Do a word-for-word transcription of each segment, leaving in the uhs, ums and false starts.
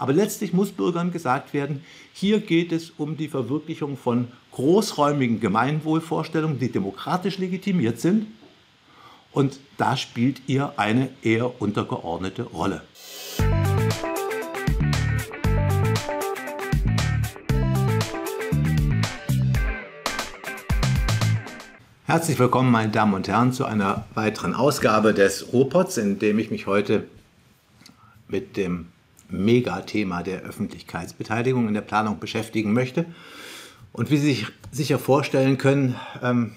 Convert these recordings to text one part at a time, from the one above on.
Aber letztlich muss Bürgern gesagt werden, hier geht es um die Verwirklichung von großräumigen Gemeinwohlvorstellungen, die demokratisch legitimiert sind. Und da spielt ihr eine eher untergeordnete Rolle. Herzlich willkommen, meine Damen und Herren, zu einer weiteren Ausgabe des RURPODs, in dem ich mich heute mit dem Megathema der Öffentlichkeitsbeteiligung in der Planung beschäftigen möchte. Und wie Sie sich sicher vorstellen können, ähm,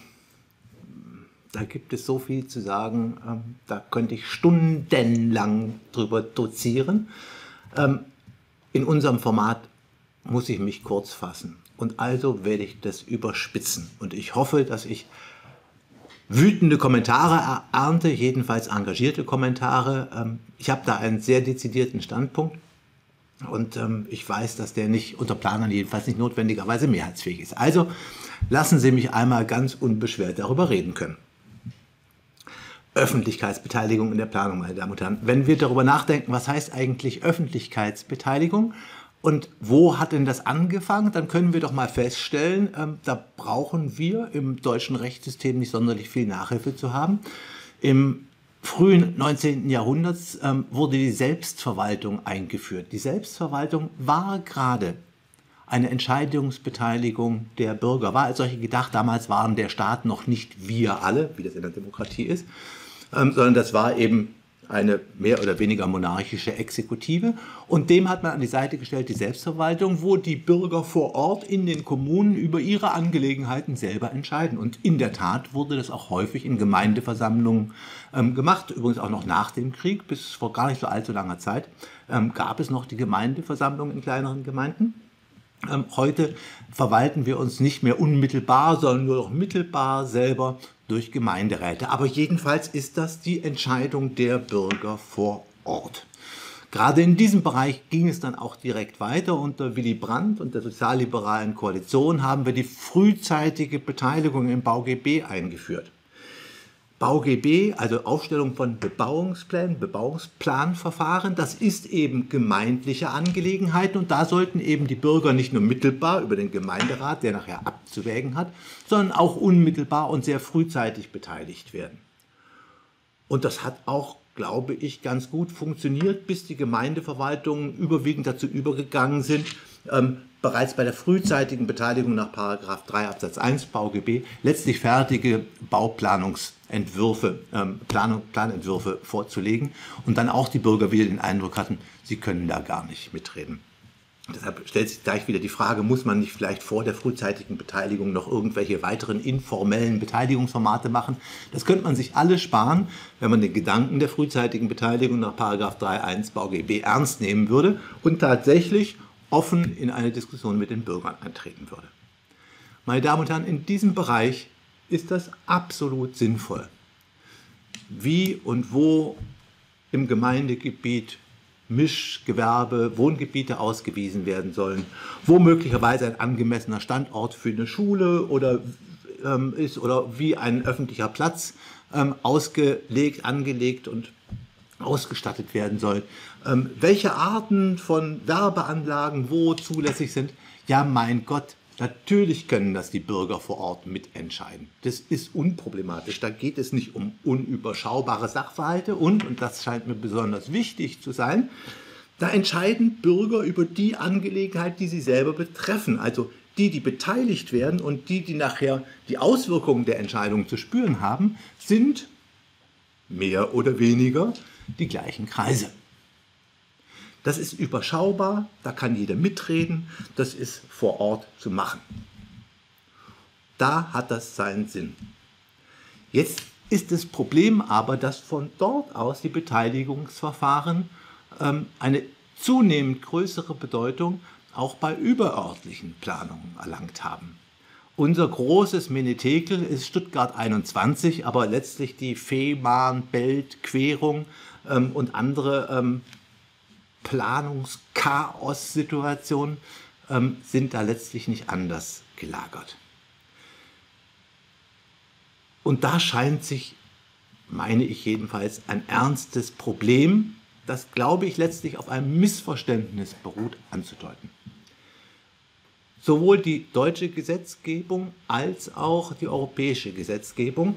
da gibt es so viel zu sagen, ähm, da könnte ich stundenlang drüber dozieren. Ähm, in unserem Format muss ich mich kurz fassen und also werde ich das überspitzen. Und ich hoffe, dass ich wütende Kommentare ernte, jedenfalls engagierte Kommentare. Ich habe da einen sehr dezidierten Standpunkt und ich weiß, dass der nicht unter Planern jedenfalls nicht notwendigerweise mehrheitsfähig ist. Also lassen Sie mich einmal ganz unbeschwert darüber reden können. Öffentlichkeitsbeteiligung in der Planung, meine Damen und Herren. Wenn wir darüber nachdenken, was heißt eigentlich Öffentlichkeitsbeteiligung und wo hat denn das angefangen? Dann können wir doch mal feststellen, ähm, da brauchen wir im deutschen Rechtssystem nicht sonderlich viel Nachhilfe zu haben. Im frühen neunzehnten. Jahrhundert ähm, wurde die Selbstverwaltung eingeführt. Die Selbstverwaltung war gerade eine Entscheidungsbeteiligung der Bürger, war als solche gedacht. Damals waren der Staat noch nicht wir alle, wie das in der Demokratie ist, ähm, sondern das war eben eine mehr oder weniger monarchische Exekutive. Und dem hat man an die Seite gestellt die Selbstverwaltung, wo die Bürger vor Ort in den Kommunen über ihre Angelegenheiten selber entscheiden. Und in der Tat wurde das auch häufig in Gemeindeversammlungen ähm, gemacht. Übrigens auch noch nach dem Krieg, bis vor gar nicht so allzu langer Zeit, ähm, gab es noch die Gemeindeversammlungen in kleineren Gemeinden. Ähm, heute verwalten wir uns nicht mehr unmittelbar, sondern nur noch mittelbar selber durch Gemeinderäte. Aber jedenfalls ist das die Entscheidung der Bürger vor Ort. Gerade in diesem Bereich ging es dann auch direkt weiter. Unter Willy Brandt und der sozialliberalen Koalition haben wir die frühzeitige Beteiligung im BauGB eingeführt. BauGB, also Aufstellung von Bebauungsplänen, Bebauungsplanverfahren, das ist eben gemeindliche Angelegenheiten und da sollten eben die Bürger nicht nur mittelbar über den Gemeinderat, der nachher abzuwägen hat, sondern auch unmittelbar und sehr frühzeitig beteiligt werden. Und das hat auch, glaube ich, ganz gut funktioniert, bis die Gemeindeverwaltungen überwiegend dazu übergegangen sind, ähm, bereits bei der frühzeitigen Beteiligung nach Paragraph drei Absatz eins BauGB letztlich fertige Bauplanungsentwürfe, ähm, Planung, Planentwürfe vorzulegen und dann auch die Bürger wieder den Eindruck hatten, sie können da gar nicht mitreden. Deshalb stellt sich gleich wieder die Frage, muss man nicht vielleicht vor der frühzeitigen Beteiligung noch irgendwelche weiteren informellen Beteiligungsformate machen? Das könnte man sich alles sparen, wenn man den Gedanken der frühzeitigen Beteiligung nach Paragraph drei Absatz eins BauGB ernst nehmen würde und tatsächlich offen in eine Diskussion mit den Bürgern eintreten würde. Meine Damen und Herren, in diesem Bereich ist das absolut sinnvoll. Wie und wo im Gemeindegebiet Mischgewerbe, Wohngebiete ausgewiesen werden sollen, wo möglicherweise ein angemessener Standort für eine Schule oder, ähm, ist oder wie ein öffentlicher Platz ähm, ausgelegt, angelegt und ausgestattet werden soll, ähm, welche Arten von Werbeanlagen wo zulässig sind. Ja, mein Gott, natürlich können das die Bürger vor Ort mitentscheiden. Das ist unproblematisch. Da geht es nicht um unüberschaubare Sachverhalte und, und das scheint mir besonders wichtig zu sein, da entscheiden Bürger über die Angelegenheit, die sie selber betreffen. Also die, die beteiligt werden und die, die nachher die Auswirkungen der Entscheidung zu spüren haben, sind mehr oder weniger die gleichen Kreise. Das ist überschaubar, da kann jeder mitreden, das ist vor Ort zu machen. Da hat das seinen Sinn. Jetzt ist das Problem aber, dass von dort aus die Beteiligungsverfahren ähm, eine zunehmend größere Bedeutung auch bei überörtlichen Planungen erlangt haben. Unser großes Menetekel ist Stuttgart einundzwanzig, aber letztlich die Fehmarnbeltquerung ähm, und andere ähm, Planungschaos-Situationen ähm, sind da letztlich nicht anders gelagert. Und da scheint sich, meine ich jedenfalls, ein ernstes Problem das, glaube ich, letztlich auf einem Missverständnis beruht, anzudeuten. Sowohl die deutsche Gesetzgebung als auch die europäische Gesetzgebung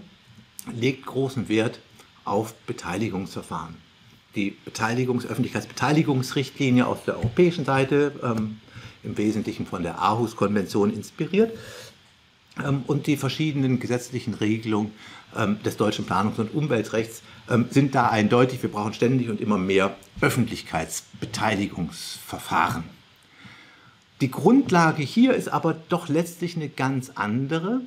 legt großen Wert auf Beteiligungsverfahren. Die Beteiligungs-, Öffentlichkeitsbeteiligungsrichtlinie auf der europäischen Seite, ähm, im Wesentlichen von der Aarhus-Konvention inspiriert, ähm, und die verschiedenen gesetzlichen Regelungen ähm, des deutschen Planungs- und Umweltrechts ähm, sind da eindeutig. Wir brauchen ständig und immer mehr Öffentlichkeitsbeteiligungsverfahren. Die Grundlage hier ist aber doch letztlich eine ganz andere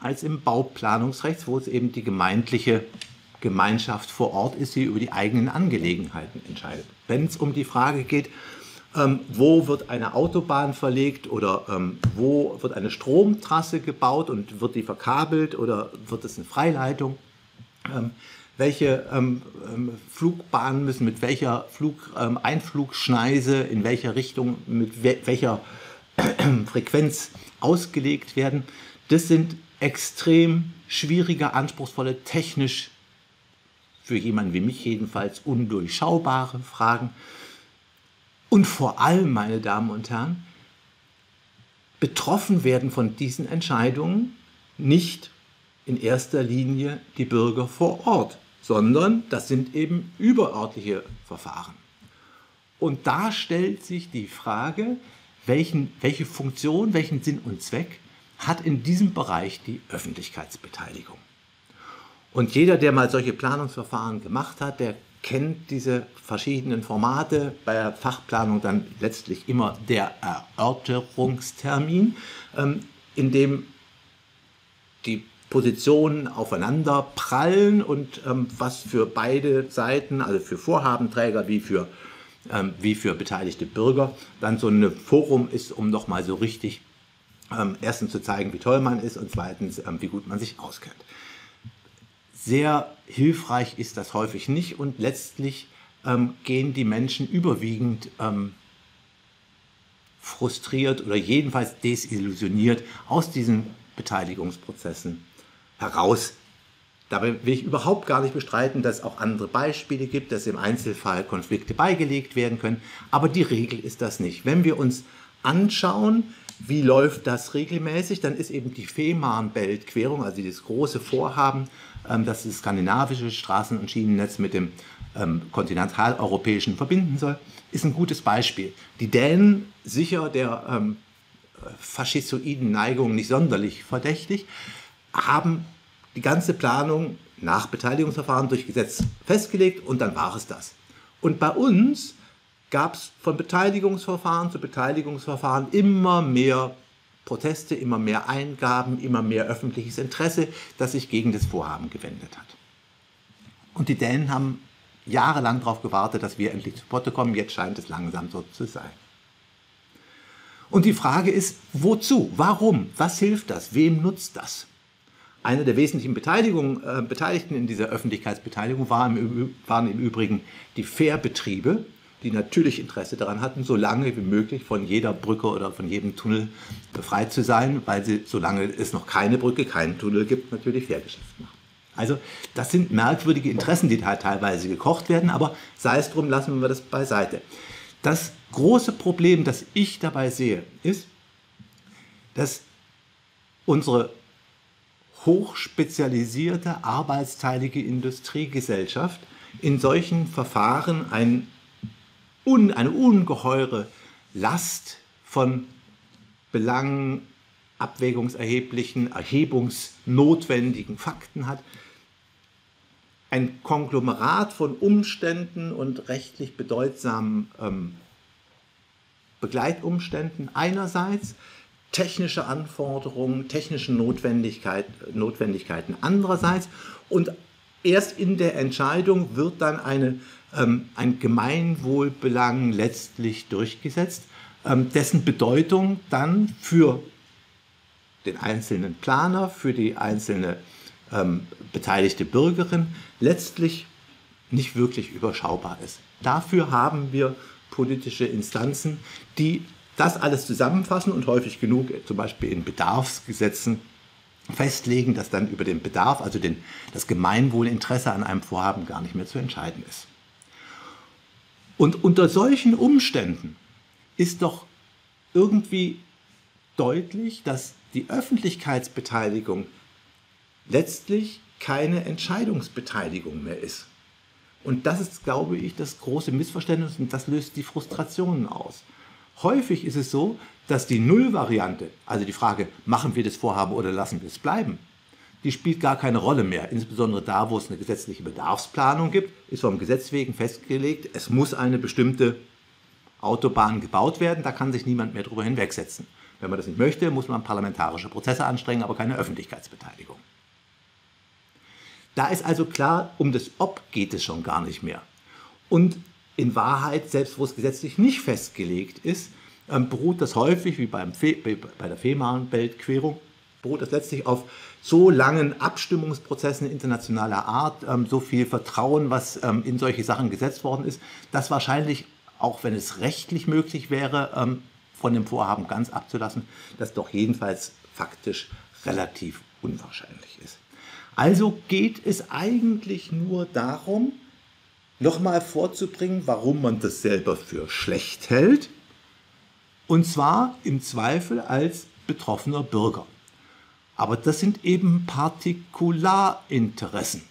als im Bauplanungsrecht, wo es eben die gemeindliche Gemeinschaft vor Ort ist, die über die eigenen Angelegenheiten entscheidet. Wenn es um die Frage geht, ähm, wo wird eine Autobahn verlegt oder ähm, wo wird eine Stromtrasse gebaut und wird die verkabelt oder wird es eine Freileitung, ähm, welche ähm, Flugbahnen müssen mit welcher Flug, ähm, Einflugschneise, in welcher Richtung, mit we welcher Frequenz ausgelegt werden, das sind extrem schwierige, anspruchsvolle, technisch für jemanden wie mich jedenfalls undurchschaubare Fragen. Und vor allem, meine Damen und Herren, betroffen werden von diesen Entscheidungen nicht in erster Linie die Bürger vor Ort, sondern das sind eben überörtliche Verfahren. Und da stellt sich die Frage, welchen, welche Funktion, welchen Sinn und Zweck hat in diesem Bereich die Öffentlichkeitsbeteiligung. Und jeder, der mal solche Planungsverfahren gemacht hat, der kennt diese verschiedenen Formate. Bei der Fachplanung dann letztlich immer der Erörterungstermin, in dem die Positionen aufeinander prallen und was für beide Seiten, also für Vorhabenträger wie für, wie für beteiligte Bürger, dann so ein Forum ist, um nochmal so richtig erstens zu zeigen, wie toll man ist und zweitens, wie gut man sich auskennt. Sehr hilfreich ist das häufig nicht und letztlich ähm, gehen die Menschen überwiegend ähm, frustriert oder jedenfalls desillusioniert aus diesen Beteiligungsprozessen heraus. Dabei will ich überhaupt gar nicht bestreiten, dass es auch andere Beispiele gibt, dass im Einzelfall Konflikte beigelegt werden können, aber die Regel ist das nicht. Wenn wir uns anschauen, wie läuft das regelmäßig, dann ist eben die Fehmarnbeltquerung, also dieses große Vorhaben, dass das skandinavische Straßen- und Schienennetz mit dem ähm, kontinentaleuropäischen verbinden soll, ist ein gutes Beispiel. Die Dänen, sicher der ähm, faschistoiden Neigung nicht sonderlich verdächtig, haben die ganze Planung nach Beteiligungsverfahren durch Gesetz festgelegt und dann war es das. Und bei uns gab es von Beteiligungsverfahren zu Beteiligungsverfahren immer mehr Proteste, immer mehr Eingaben, immer mehr öffentliches Interesse, das sich gegen das Vorhaben gewendet hat. Und die Dänen haben jahrelang darauf gewartet, dass wir endlich zu Potte kommen. Jetzt scheint es langsam so zu sein. Und die Frage ist, wozu? Warum? Was hilft das? Wem nutzt das? Eine der wesentlichen Beteiligungen, äh, Beteiligten in dieser Öffentlichkeitsbeteiligung waren im, waren im Übrigen die Fährbetriebe, die natürlich Interesse daran hatten, so lange wie möglich von jeder Brücke oder von jedem Tunnel befreit zu sein, weil sie, solange es noch keine Brücke, keinen Tunnel gibt, natürlich Fährgeschäft machen. Also das sind merkwürdige Interessen, die da teilweise gekocht werden, aber sei es drum, lassen wir das beiseite. Das große Problem, das ich dabei sehe, ist, dass unsere hochspezialisierte, arbeitsteilige Industriegesellschaft in solchen Verfahren ein Un, eine ungeheure Last von Belangen, abwägungserheblichen, erhebungsnotwendigen Fakten hat. Ein Konglomerat von Umständen und rechtlich bedeutsamen ähm, Begleitumständen einerseits, technische Anforderungen, technische Notwendigkeit, Notwendigkeiten andererseits und erst in der Entscheidung wird dann eine ein Gemeinwohlbelang letztlich durchgesetzt, dessen Bedeutung dann für den einzelnen Planer, für die einzelne ähm, beteiligte Bürgerin letztlich nicht wirklich überschaubar ist. Dafür haben wir politische Instanzen, die das alles zusammenfassen und häufig genug zum Beispiel in Bedarfsgesetzen festlegen, dass dann über den Bedarf, also den, das Gemeinwohlinteresse an einem Vorhaben gar nicht mehr zu entscheiden ist. Und unter solchen Umständen ist doch irgendwie deutlich, dass die Öffentlichkeitsbeteiligung letztlich keine Entscheidungsbeteiligung mehr ist. Und das ist, glaube ich, das große Missverständnis und das löst die Frustrationen aus. Häufig ist es so, dass die Null-Variante, also die Frage, machen wir das Vorhaben oder lassen wir es bleiben, die spielt gar keine Rolle mehr. Insbesondere da, wo es eine gesetzliche Bedarfsplanung gibt, ist vom Gesetz wegen festgelegt, es muss eine bestimmte Autobahn gebaut werden, da kann sich niemand mehr drüber hinwegsetzen. Wenn man das nicht möchte, muss man parlamentarische Prozesse anstrengen, aber keine Öffentlichkeitsbeteiligung. Da ist also klar, um das Ob geht es schon gar nicht mehr. Und in Wahrheit, selbst wo es gesetzlich nicht festgelegt ist, beruht das häufig, wie beim Fe bei der Fehmarnbeltquerung, beruht das letztlich auf so langen Abstimmungsprozessen internationaler Art, so viel Vertrauen, was in solche Sachen gesetzt worden ist, dass wahrscheinlich, auch wenn es rechtlich möglich wäre, von dem Vorhaben ganz abzulassen, das doch jedenfalls faktisch relativ unwahrscheinlich ist. Also geht es eigentlich nur darum, nochmal vorzubringen, warum man das selber für schlecht hält, und zwar im Zweifel als betroffener Bürger. Aber das sind eben Partikularinteressen.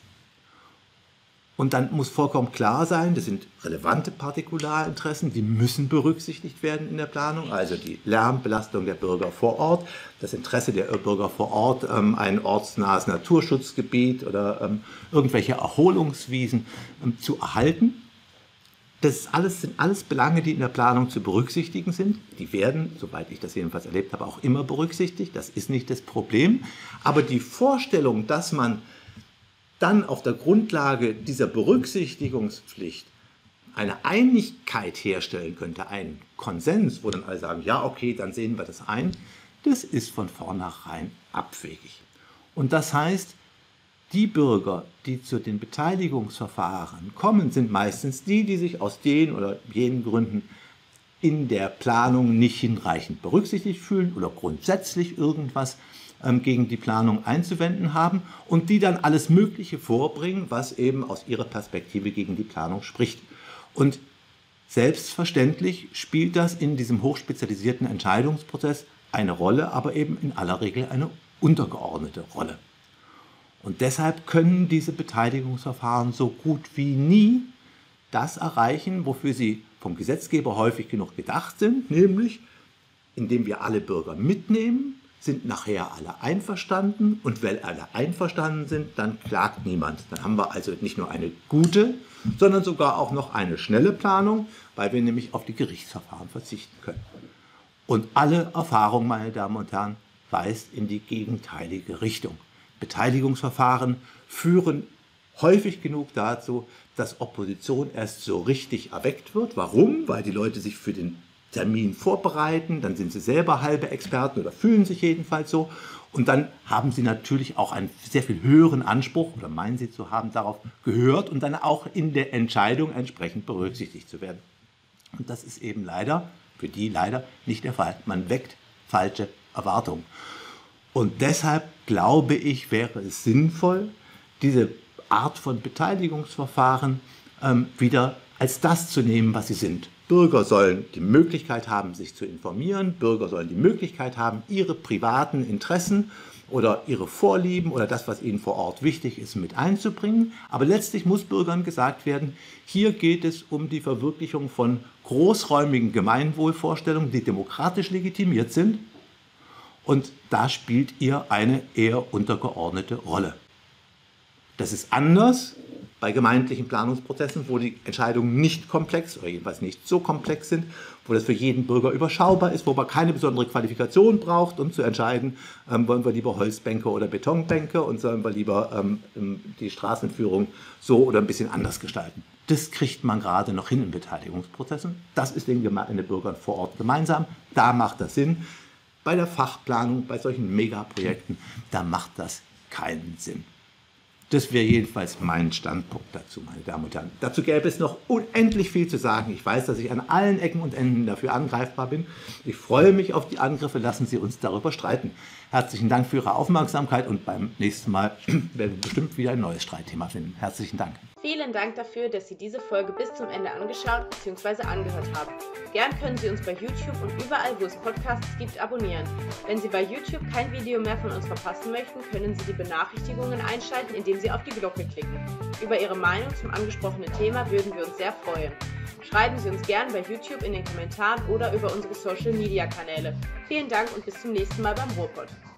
Und dann muss vollkommen klar sein, das sind relevante Partikularinteressen, die müssen berücksichtigt werden in der Planung, also die Lärmbelastung der Bürger vor Ort, das Interesse der Bürger vor Ort, ähm, ein ortsnahes Naturschutzgebiet oder ähm, irgendwelche Erholungswiesen ähm, zu erhalten. Das alles sind alles Belange, die in der Planung zu berücksichtigen sind. Die werden, soweit ich das jedenfalls erlebt habe, auch immer berücksichtigt. Das ist nicht das Problem. Aber die Vorstellung, dass man dann auf der Grundlage dieser Berücksichtigungspflicht eine Einigkeit herstellen könnte, einen Konsens, wo dann alle sagen, ja, okay, dann sehen wir das ein, das ist von vornherein abwegig. Und das heißt, die Bürger, die zu den Beteiligungsverfahren kommen, sind meistens die, die sich aus den oder jenen Gründen in der Planung nicht hinreichend berücksichtigt fühlen oder grundsätzlich irgendwas gegen die Planung einzuwenden haben und die dann alles Mögliche vorbringen, was eben aus ihrer Perspektive gegen die Planung spricht. Und selbstverständlich spielt das in diesem hochspezialisierten Entscheidungsprozess eine Rolle, aber eben in aller Regel eine untergeordnete Rolle. Und deshalb können diese Beteiligungsverfahren so gut wie nie das erreichen, wofür sie vom Gesetzgeber häufig genug gedacht sind, nämlich indem wir alle Bürger mitnehmen, sind nachher alle einverstanden und wenn alle einverstanden sind, dann klagt niemand. Dann haben wir also nicht nur eine gute, sondern sogar auch noch eine schnelle Planung, weil wir nämlich auf die Gerichtsverfahren verzichten können. Und alle Erfahrung, meine Damen und Herren, weist in die gegenteilige Richtung. Beteiligungsverfahren führen häufig genug dazu, dass Opposition erst so richtig erweckt wird. Warum? Weil die Leute sich für den Termin vorbereiten, dann sind sie selber halbe Experten oder fühlen sich jedenfalls so und dann haben sie natürlich auch einen sehr viel höheren Anspruch oder meinen sie zu haben, darauf gehört und dann auch in der Entscheidung entsprechend berücksichtigt zu werden. Und das ist eben leider, für die leider nicht der Fall. Man weckt falsche Erwartungen. Und deshalb glaube ich, wäre es sinnvoll, diese Art von Beteiligungsverfahren ähm, wieder als das zu nehmen, was sie sind. Bürger sollen die Möglichkeit haben, sich zu informieren. Bürger sollen die Möglichkeit haben, ihre privaten Interessen oder ihre Vorlieben oder das, was ihnen vor Ort wichtig ist, mit einzubringen. Aber letztlich muss Bürgern gesagt werden, hier geht es um die Verwirklichung von großräumigen Gemeinwohlvorstellungen, die demokratisch legitimiert sind. Und da spielt ihr eine eher untergeordnete Rolle. Das ist anders bei gemeindlichen Planungsprozessen, wo die Entscheidungen nicht komplex oder jedenfalls nicht so komplex sind, wo das für jeden Bürger überschaubar ist, wo man keine besondere Qualifikation braucht, um zu entscheiden, ähm, wollen wir lieber Holzbänke oder Betonbänke und sollen wir lieber ähm, die Straßenführung so oder ein bisschen anders gestalten. Das kriegt man gerade noch hin in Beteiligungsprozessen. Das ist den, den Bürgern vor Ort gemeinsam. Da macht das Sinn. Bei der Fachplanung, bei solchen Megaprojekten, da macht das keinen Sinn. Das wäre jedenfalls mein Standpunkt dazu, meine Damen und Herren. Dazu gäbe es noch unendlich viel zu sagen. Ich weiß, dass ich an allen Ecken und Enden dafür angreifbar bin. Ich freue mich auf die Angriffe. Lassen Sie uns darüber streiten. Herzlichen Dank für Ihre Aufmerksamkeit und beim nächsten Mal werden wir bestimmt wieder ein neues Streitthema finden. Herzlichen Dank. Vielen Dank dafür, dass Sie diese Folge bis zum Ende angeschaut bzw. angehört haben. Gern können Sie uns bei YouTube und überall, wo es Podcasts gibt, abonnieren. Wenn Sie bei YouTube kein Video mehr von uns verpassen möchten, können Sie die Benachrichtigungen einschalten, indem Sie auf die Glocke klicken. Über Ihre Meinung zum angesprochenen Thema würden wir uns sehr freuen. Schreiben Sie uns gern bei YouTube in den Kommentaren oder über unsere Social-Media-Kanäle. Vielen Dank und bis zum nächsten Mal beim RURPOD.